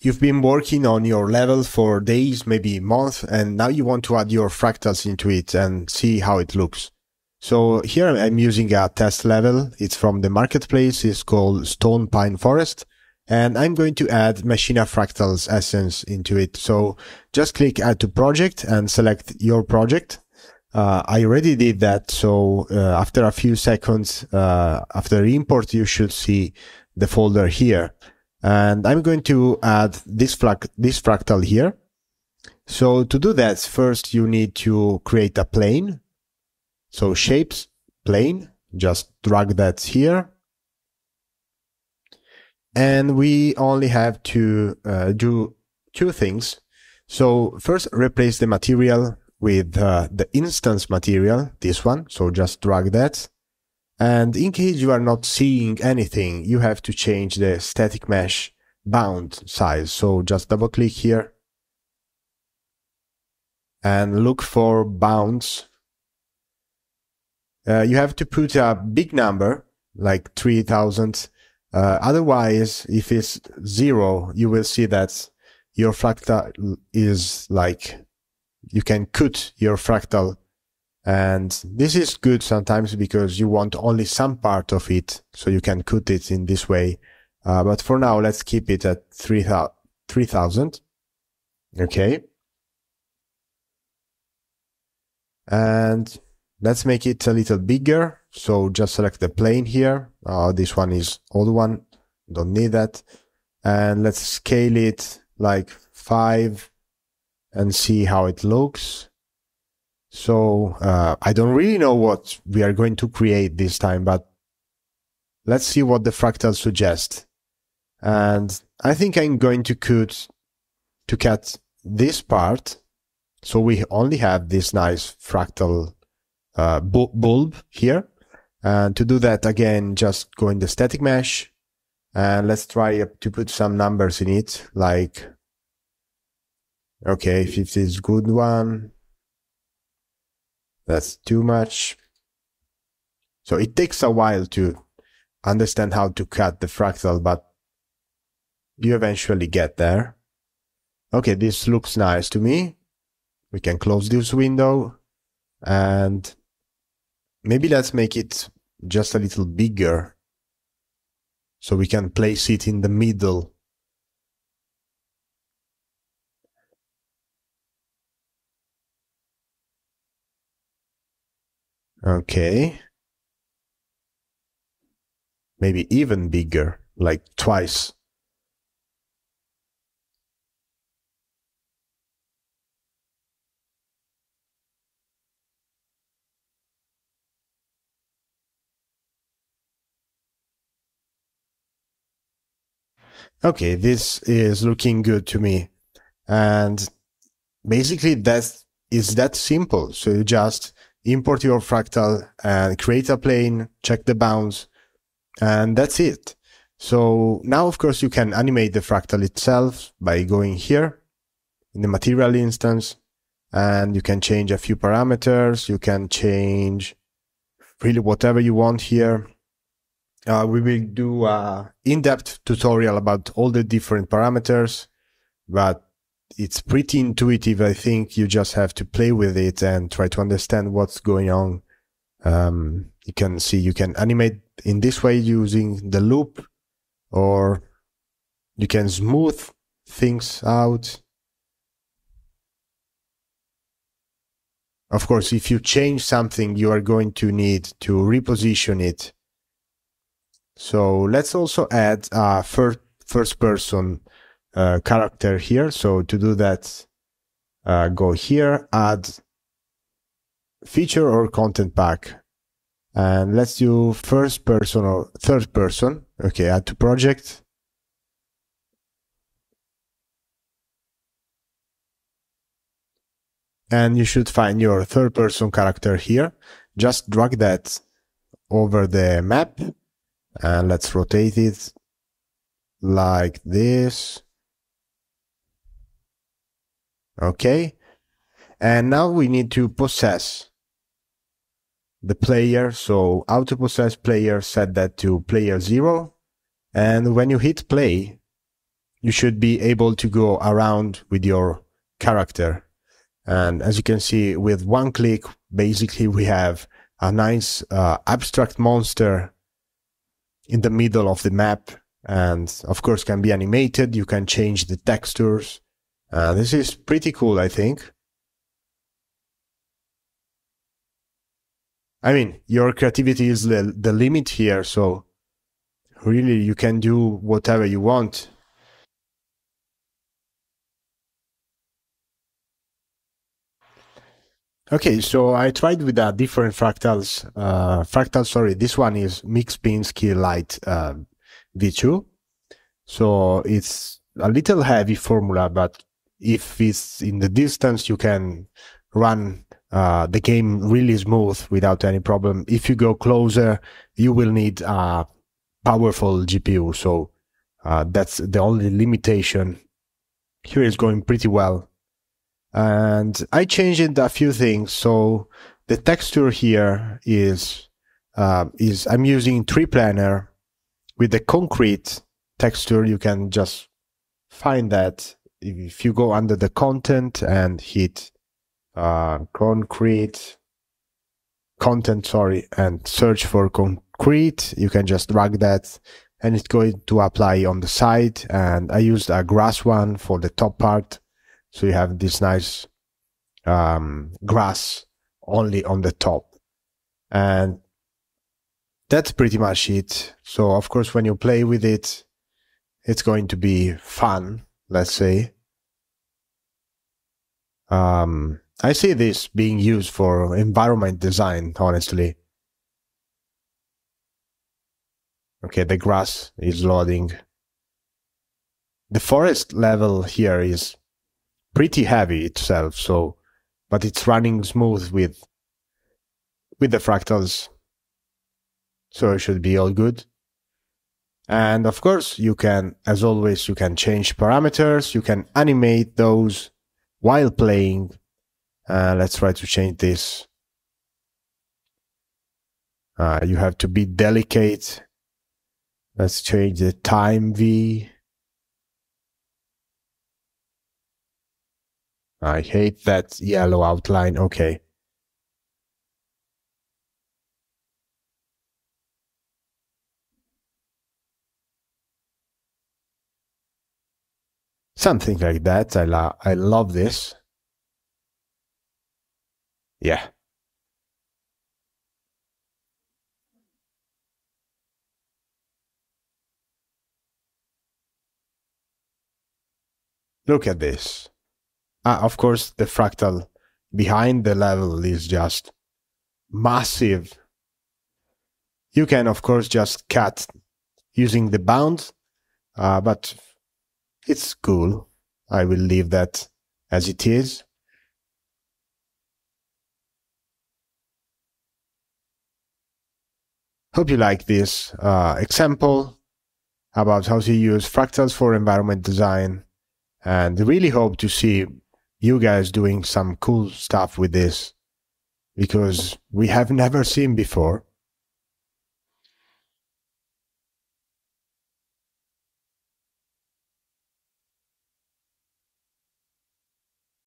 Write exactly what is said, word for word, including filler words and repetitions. You've been working on your level for days, maybe months, and now you want to add your fractals into it and see how it looks. So here I'm using a test level. It's from the marketplace. It's called Stone Pine Forest. And I'm going to add Machina Fractals Essence into it. So just click Add to Project and select your project. Uh, I already did that. So uh, after a few seconds, uh, after import, you should see the folder here. And I'm going to add this, frac this fractal here. So to do that, first you need to create a plane. So shapes, plane, just drag that here. And we only have to uh, do two things. So first, replace the material with uh, the instance material, this one. So just drag that. And in case you are not seeing anything, you have to change the static mesh bound size. So just double click here and look for bounds. Uh, you have to put a big number, like three thousand. Uh, otherwise, if it's zero, you will see that your fractal is like, you can cut your fractal. And this is good sometimes because you want only some part of it, so you can cut it in this way. Uh, but for now, let's keep it at three thousand. Okay. And let's make it a little bigger. So just select the plane here. Uh, this one is old one. Don't need that. And let's scale it like five and see how it looks. So uh, I don't really know what we are going to create this time, but let's see what the fractals suggest. And I think I'm going to cut, to cut this part. So we only have this nice fractal uh, bu bulb here. And to do that, again, just go in the static mesh. And let's try to put some numbers in it, like, okay, fifty is a good one. That's too much. So it takes a while to understand how to cut the fractal, but you eventually get there. Okay, this looks nice to me. We can close this window and maybe let's make it just a little bigger so we can place it in the middle. Okay, maybe even bigger, like twice. Okay, this is looking good to me. And basically that is that simple. So you just import your fractal and create a plane, check the bounds, and that's it. So now, of course, you can animate the fractal itself by going here in the material instance, and you can change a few parameters. You can change really whatever you want here. Uh, we will do an in-depth tutorial about all the different parameters, but it's pretty intuitive. I think you just have to play with it and try to understand what's going on. Um, you can see you can animate in this way using the loop, or you can smooth things out. Of course, if you change something, you are going to need to reposition it. So let's also add a first, first person Uh, character here. So to do that, uh, go here, add feature or content pack, and let's do first person or third person. Okay, add to project. And you should find your third person character here. Just drag that over the map and let's rotate it like this. Okay, and now we need to possess the player. So auto possess player, set that to player zero. And when you hit play, you should be able to go around with your character. And as you can see, with one click, basically we have a nice uh, abstract monster in the middle of the map, and of course can be animated. You can change the textures. Uh, this is pretty cool, I think. I mean, your creativity is the, the limit here, so really you can do whatever you want. Okay, so I tried with a different fractals, uh, fractals, sorry, this one is Mixed Pinsky Light uh, V two. So it's a little heavy formula, but if it's in the distance, you can run uh, the game really smooth without any problem. If you go closer, you will need a powerful G P U. So uh, that's the only limitation. Here is going pretty well. And I changed a few things. So the texture here is, uh, is I'm using Tree Planner with the concrete texture. You can just find that if you go under the content and hit uh, concrete content, sorry, and search for concrete. You can just drag that and it's going to apply on the side. And I used a grass one for the top part. So you have this nice um, grass only on the top. And that's pretty much it. So of course, when you play with it, it's going to be fun, let's say. Um, I see this being used for environment design, honestly. Okay, the grass is loading. The forest level here is pretty heavy itself, so, but it's running smooth with with the fractals, so it should be all good. And of course, you can, as always, you can change parameters, you can animate those while playing. Uh, let's try to change this. Uh, you have to be delicate. Let's change the time V. I hate that yellow outline. Okay. Something like that. I, lo I love this. Yeah. Look at this. Ah, of course, the fractal behind the level is just massive. You can, of course, just cut using the bound, uh, but it's cool. I will leave that as it is. Hope you like this uh, example about how to use fractals for environment design, and really hope to see you guys doing some cool stuff with this, because we have never seen before.